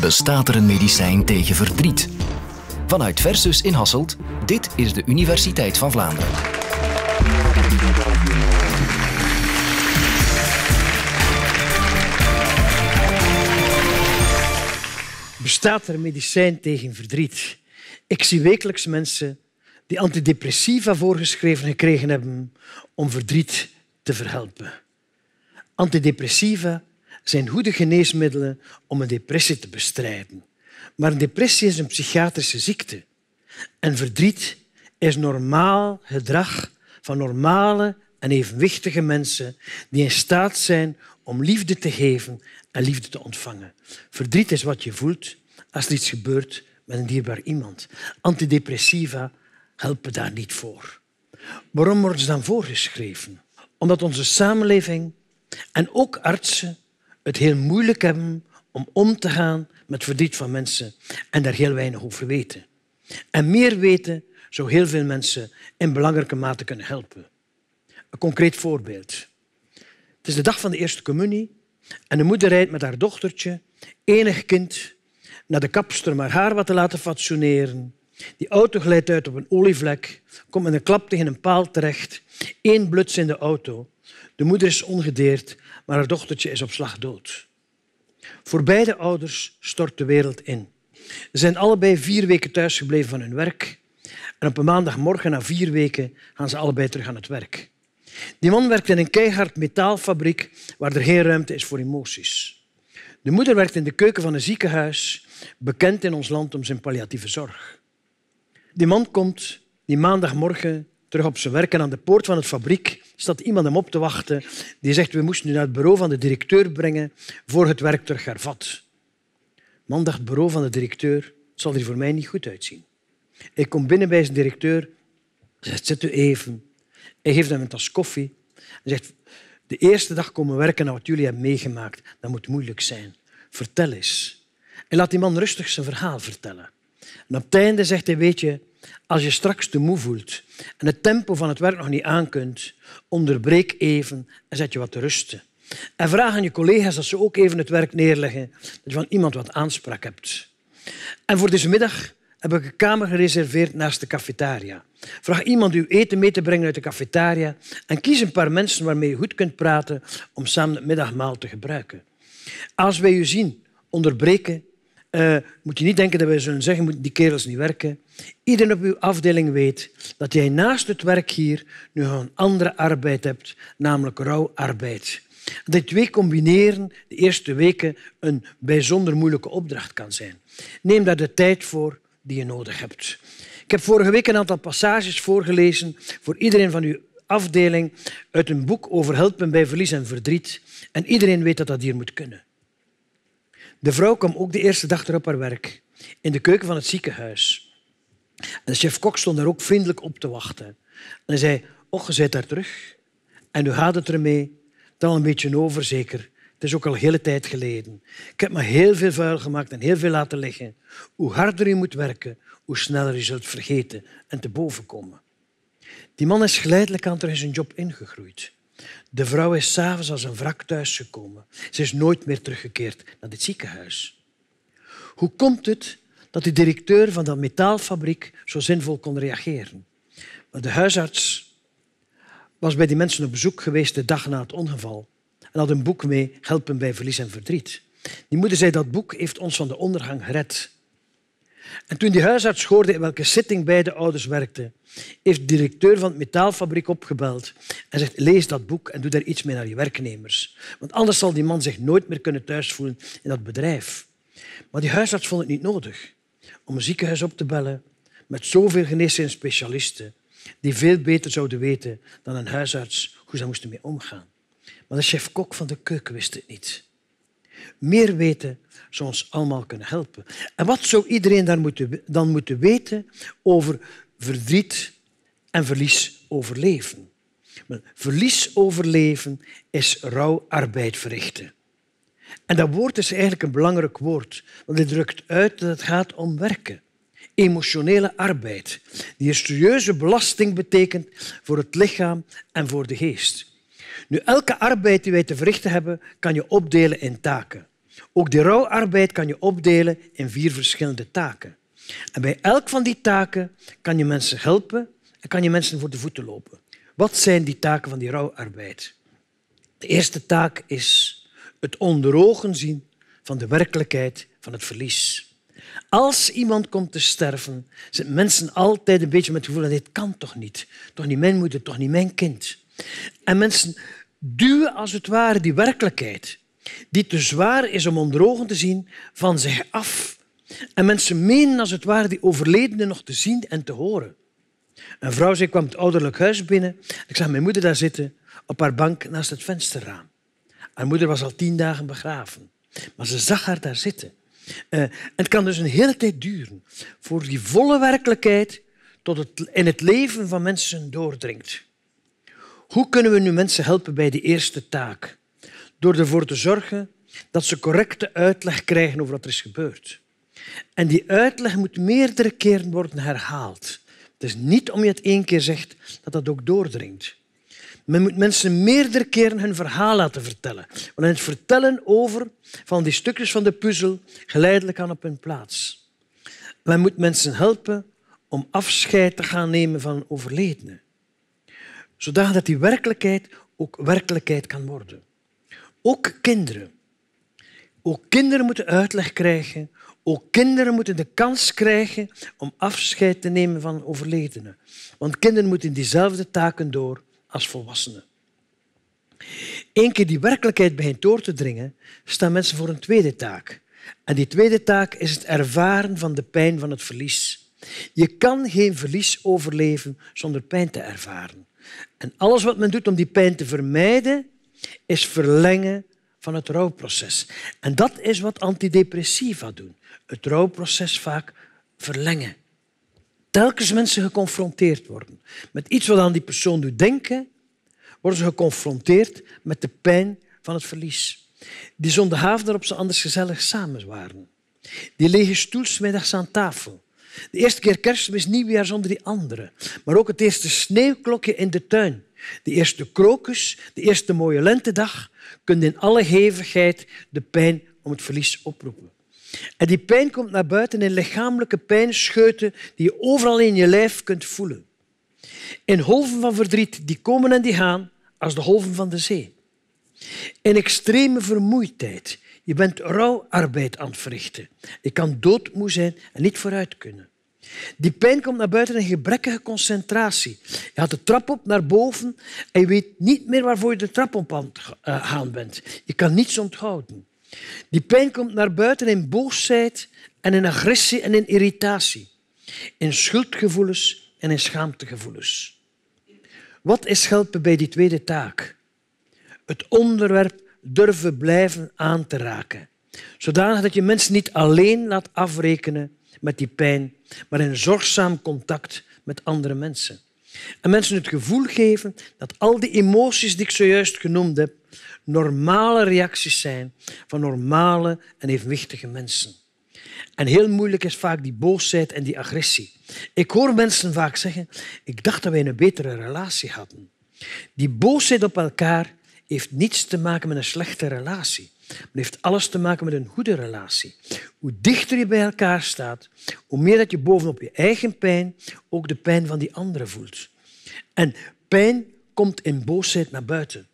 Bestaat er een medicijn tegen verdriet? Vanuit Versus in Hasselt, dit is de Universiteit van Vlaanderen. Bestaat er een medicijn tegen verdriet? Ik zie wekelijks mensen die antidepressiva voorgeschreven gekregen hebben om verdriet te verhelpen. Antidepressiva zijn goede geneesmiddelen om een depressie te bestrijden. Maar een depressie is een psychiatrische ziekte. En verdriet is normaal gedrag van normale en evenwichtige mensen die in staat zijn om liefde te geven en liefde te ontvangen. Verdriet is wat je voelt als er iets gebeurt met een dierbaar iemand. Antidepressiva helpen daar niet voor. Waarom worden ze dan voorgeschreven? Omdat onze samenleving en ook artsen het heel moeilijk hebben om te gaan met verdriet van mensen en daar heel weinig over weten. En meer weten zou heel veel mensen in belangrijke mate kunnen helpen. Een concreet voorbeeld. Het is de dag van de eerste communie en de moeder rijdt met haar dochtertje, enig kind, naar de kapster om haar wat te laten fatsoeneren. Die auto glijdt uit op een olievlek, komt met een klap tegen een paal terecht. Eén bluts in de auto. De moeder is ongedeerd, maar haar dochtertje is op slag dood. Voor beide ouders stort de wereld in. Ze zijn allebei 4 weken thuisgebleven van hun werk. En op een maandagmorgen, na 4 weken, gaan ze allebei terug aan het werk. Die man werkt in een keihard metaalfabriek waar er geen ruimte is voor emoties. De moeder werkt in de keuken van een ziekenhuis, bekend in ons land om zijn palliatieve zorg. Die man komt die maandagmorgen terug op zijn werk en aan de poort van de fabriek staat iemand hem op te wachten die zegt: we moesten u naar het bureau van de directeur brengen voor het werk terug hervat. Man dacht: het bureau van de directeur zal er voor mij niet goed uitzien. Hij komt binnen bij zijn directeur, zegt: zit u even. Hij geeft hem een tas koffie en zegt: de eerste dag komen werken naar wat jullie hebben meegemaakt, dat moet moeilijk zijn. Vertel eens. En laat die man rustig zijn verhaal vertellen. En op het einde zegt hij: weet je, als je straks te moe voelt en het tempo van het werk nog niet aankunt, onderbreek even en zet je wat te rusten. En vraag aan je collega's dat ze ook even het werk neerleggen, dat je van iemand wat aanspraak hebt. En voor deze middag heb ik een kamer gereserveerd naast de cafetaria. Vraag iemand uw eten mee te brengen uit de cafetaria en kies een paar mensen waarmee je goed kunt praten om samen het middagmaal te gebruiken. Als wij u zien onderbreken, moet je niet denken dat wij zullen zeggen: moeten die kerels niet werken. Iedereen op uw afdeling weet dat jij naast het werk hier nu een andere arbeid hebt, namelijk rouwarbeid. Die twee combineren de eerste weken een bijzonder moeilijke opdracht kan zijn. Neem daar de tijd voor die je nodig hebt. Ik heb vorige week een aantal passages voorgelezen voor iedereen van uw afdeling uit een boek over helpen bij verlies en verdriet. En iedereen weet dat dat hier moet kunnen. De vrouw kwam ook de eerste dag erop haar werk, in de keuken van het ziekenhuis. En de chef-kok stond daar ook vriendelijk op te wachten. En hij zei: och, je bent daar terug. En u gaat het ermee. Het al een beetje over, zeker. Het is ook al een hele tijd geleden. Ik heb maar heel veel vuil gemaakt en heel veel laten liggen. Hoe harder u moet werken, hoe sneller u zult vergeten en te boven komen. Die man is geleidelijk aan terug zijn job ingegroeid. De vrouw is 's avonds als een wrak thuisgekomen. Ze is nooit meer teruggekeerd naar dit ziekenhuis. Hoe komt het dat de directeur van dat metaalfabriek zo zinvol kon reageren? De huisarts was bij die mensen op bezoek geweest de dag na het ongeval en had een boek mee, Helpen bij Verlies en Verdriet. Die moeder zei: dat boek heeft ons van de ondergang gered. En toen die huisarts hoorde in welke zitting beide ouders werkten, heeft de directeur van de metaalfabriek opgebeld en zegt: lees dat boek en doe daar iets mee naar je werknemers. Want anders zal die man zich nooit meer kunnen thuisvoelen in dat bedrijf. Maar die huisarts vond het niet nodig om een ziekenhuis op te bellen met zoveel geneeskundige specialisten die veel beter zouden weten dan een huisarts hoe ze daar moesten mee omgaan. Maar de chef-kok van de keuken wist het niet. Meer weten zou ons allemaal kunnen helpen. En wat zou iedereen dan moeten weten over verdriet en verlies overleven? Verlies overleven is rouwarbeid verrichten. En dat woord is eigenlijk een belangrijk woord, want het drukt uit dat het gaat om werken. Emotionele arbeid, die een serieuze belasting betekent voor het lichaam en voor de geest. Nu, elke arbeid die wij te verrichten hebben, kan je opdelen in taken. Ook de rouwarbeid kan je opdelen in 4 verschillende taken. En bij elk van die taken kan je mensen helpen en kan je mensen voor de voeten lopen. Wat zijn die taken van die rouwarbeid? De eerste taak is het onder ogen zien van de werkelijkheid van het verlies. Als iemand komt te sterven, zitten mensen altijd een beetje met het gevoel dat dit kan toch niet. Toch niet mijn moeder, toch niet mijn kind. En mensen duwen als het ware die werkelijkheid, die te zwaar is om onder ogen te zien, van zich af. En mensen menen als het ware die overledene nog te zien en te horen. Een vrouw zei, kwam het ouderlijk huis binnen. Ik zag mijn moeder daar zitten, op haar bank naast het vensterraam. Haar moeder was al 10 dagen begraven, maar ze zag haar daar zitten. Het kan dus een hele tijd duren voor die volle werkelijkheid tot het in het leven van mensen doordringt. Hoe kunnen we nu mensen helpen bij de eerste taak? Door ervoor te zorgen dat ze correcte uitleg krijgen over wat er is gebeurd. En die uitleg moet meerdere keren worden herhaald. Het is niet om je het 1 keer zegt dat dat ook doordringt. Men moet mensen meerdere keren hun verhaal laten vertellen. Want het vertellen over van die stukjes van de puzzel geleidelijk aan op hun plaats. Men moet mensen helpen om afscheid te gaan nemen van overledenen. Zodat die werkelijkheid ook werkelijkheid kan worden. Ook kinderen. Ook kinderen moeten uitleg krijgen. Ook kinderen moeten de kans krijgen om afscheid te nemen van overledenen. Want kinderen moeten diezelfde taken door als volwassenen. Eén keer die werkelijkheid begint door te dringen, staan mensen voor een tweede taak. En die tweede taak is het ervaren van de pijn van het verlies. Je kan geen verlies overleven zonder pijn te ervaren. En alles wat men doet om die pijn te vermijden, is verlengen van het rouwproces. En dat is wat antidepressiva doen. Het rouwproces vaak verlengen. Telkens mensen geconfronteerd worden met iets wat aan die persoon doet denken, worden ze geconfronteerd met de pijn van het verlies. Die zondagavond waarop ze anders gezellig samen waren. Die lege stoel 's middags aan tafel. De eerste keer kerstmis, nieuwjaar zonder die andere. Maar ook het eerste sneeuwklokje in de tuin. De eerste krokus, de eerste mooie lentedag kunnen in alle hevigheid de pijn om het verlies oproepen. En die pijn komt naar buiten in lichamelijke pijnscheuten die je overal in je lijf kunt voelen. In golven van verdriet die komen en die gaan als de golven van de zee. In extreme vermoeidheid. Je bent rouwarbeid aan het verrichten. Je kan doodmoe zijn en niet vooruit kunnen. Die pijn komt naar buiten in gebrekkige concentratie. Je gaat de trap op naar boven en je weet niet meer waarvoor je de trap op aan het gaan bent. Je kan niets onthouden. Die pijn komt naar buiten in boosheid en in agressie en in irritatie. In schuldgevoelens en in schaamtegevoelens. Wat is helpen bij die tweede taak? Het onderwerp durven blijven aan te raken. Zodanig dat je mensen niet alleen laat afrekenen met die pijn, maar in zorgzaam contact met andere mensen. En mensen het gevoel geven dat al die emoties die ik zojuist genoemd heb, normale reacties zijn van normale en evenwichtige mensen. En heel moeilijk is vaak die boosheid en die agressie. Ik hoor mensen vaak zeggen, ik dacht dat wij een betere relatie hadden. Die boosheid op elkaar heeft niets te maken met een slechte relatie. Maar heeft alles te maken met een goede relatie. Hoe dichter je bij elkaar staat, hoe meer dat je bovenop je eigen pijn ook de pijn van die anderen voelt. En pijn komt in boosheid naar buiten.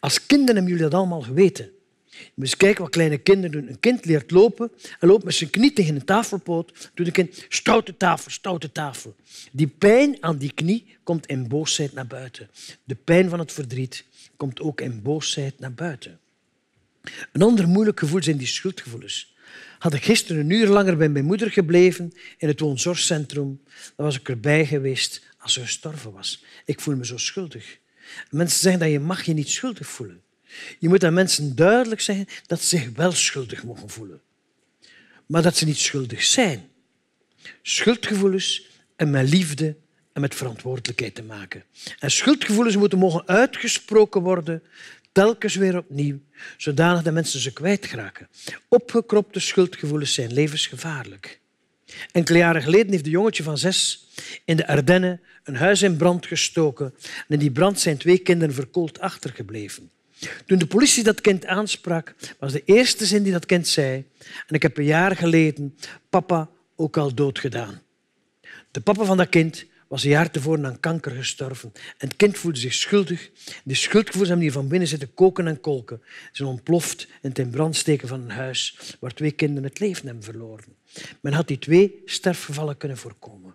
Als kinderen hebben jullie dat allemaal geweten. Je moet eens kijken wat kleine kinderen doen. Een kind leert lopen en loopt met zijn knie tegen een tafelpoot. Doet een kind, stoute tafel, stoute tafel. Die pijn aan die knie komt in boosheid naar buiten. De pijn van het verdriet komt ook in boosheid naar buiten. Een ander moeilijk gevoel zijn die schuldgevoelens. Had ik gisteren een uur langer bij mijn moeder gebleven in het woonzorgcentrum, dan was ik erbij geweest als ze gestorven was. Ik voel me zo schuldig. Mensen zeggen dat je mag je niet schuldig voelen. Je moet aan mensen duidelijk zeggen dat ze zich wel schuldig mogen voelen. Maar dat ze niet schuldig zijn. Schuldgevoelens en met liefde en met verantwoordelijkheid te maken. En schuldgevoelens moeten mogen uitgesproken worden, telkens weer opnieuw, zodanig dat mensen ze kwijtraken. Opgekropte schuldgevoelens zijn levensgevaarlijk. Enkele jaren geleden heeft een jongetje van 6 in de Ardenne een huis in brand gestoken en in die brand zijn 2 kinderen verkoold achtergebleven. Toen de politie dat kind aansprak, was de eerste zin die dat kind zei: en ik heb een jaar geleden papa ook al doodgedaan. De papa van dat kind was een jaar tevoren aan kanker gestorven. En het kind voelde zich schuldig. Die schuldgevoelens hebben hier van binnen zitten koken en kolken. Ze zijn ontploft in het in brand steken van een huis waar 2 kinderen het leven hebben verloren. Men had die 2 sterfgevallen kunnen voorkomen.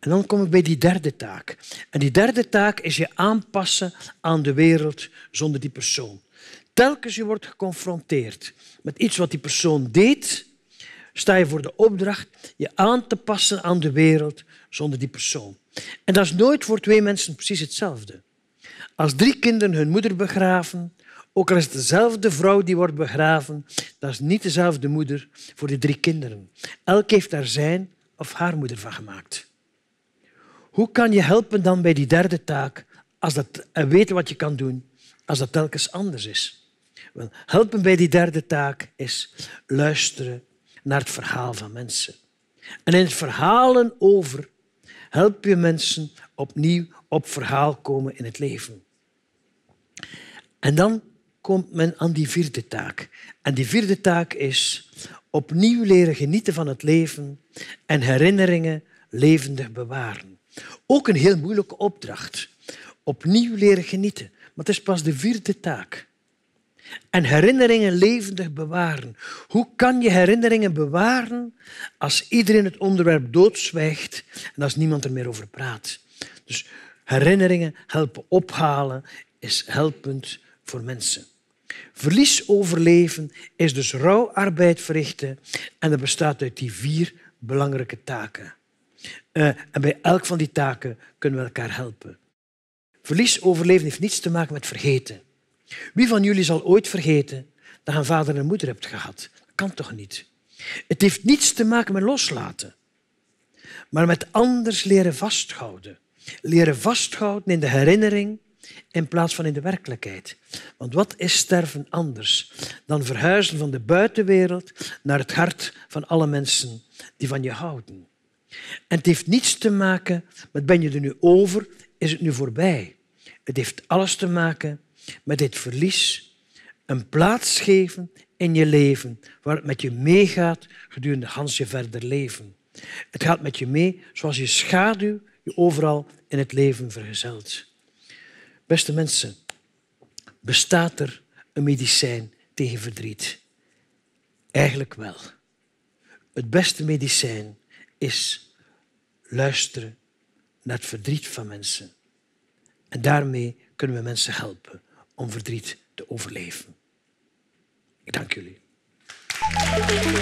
En dan kom ik bij die derde taak. En die derde taak is je aanpassen aan de wereld zonder die persoon. Telkens je wordt geconfronteerd met iets wat die persoon deed, sta je voor de opdracht je aan te passen aan de wereld zonder die persoon. En dat is nooit voor 2 mensen precies hetzelfde. Als 3 kinderen hun moeder begraven, ook al is het dezelfde vrouw die wordt begraven, dat is niet dezelfde moeder voor die 3 kinderen. Elk heeft daar zijn of haar moeder van gemaakt. Hoe kan je helpen dan bij die derde taak en weten wat je kan doen als dat telkens anders is? Wel, helpen bij die derde taak is luisteren naar het verhaal van mensen. En in het verhalen over help je mensen opnieuw op verhaal komen in het leven. En dan komt men aan die vierde taak. En die vierde taak is opnieuw leren genieten van het leven en herinneringen levendig bewaren. Ook een heel moeilijke opdracht. Opnieuw leren genieten. Maar het is pas de 4e taak. En herinneringen levendig bewaren. Hoe kan je herinneringen bewaren als iedereen het onderwerp doodzwijgt en als niemand er meer over praat? Dus herinneringen helpen ophalen is helpend voor mensen. Verlies overleven is dus rauw arbeid verrichten en dat bestaat uit die 4 belangrijke taken. En bij elk van die taken kunnen we elkaar helpen. Verlies overleven heeft niets te maken met vergeten. Wie van jullie zal ooit vergeten dat je een vader en moeder hebt gehad? Dat kan toch niet? Het heeft niets te maken met loslaten, maar met anders leren vasthouden. Leren vasthouden in de herinnering in plaats van in de werkelijkheid. Want wat is sterven anders dan verhuizen van de buitenwereld naar het hart van alle mensen die van je houden? En het heeft niets te maken met ben je er nu over, is het nu voorbij. Het heeft alles te maken met dit verlies. Een plaats geven in je leven waar het met je meegaat gedurende gans je verder leven. Het gaat met je mee zoals je schaduw je overal in het leven vergezelt. Beste mensen, bestaat er een medicijn tegen verdriet? Eigenlijk wel. Het beste medicijn is luisteren naar het verdriet van mensen. En daarmee kunnen we mensen helpen om verdriet te overleven. Ik dank jullie.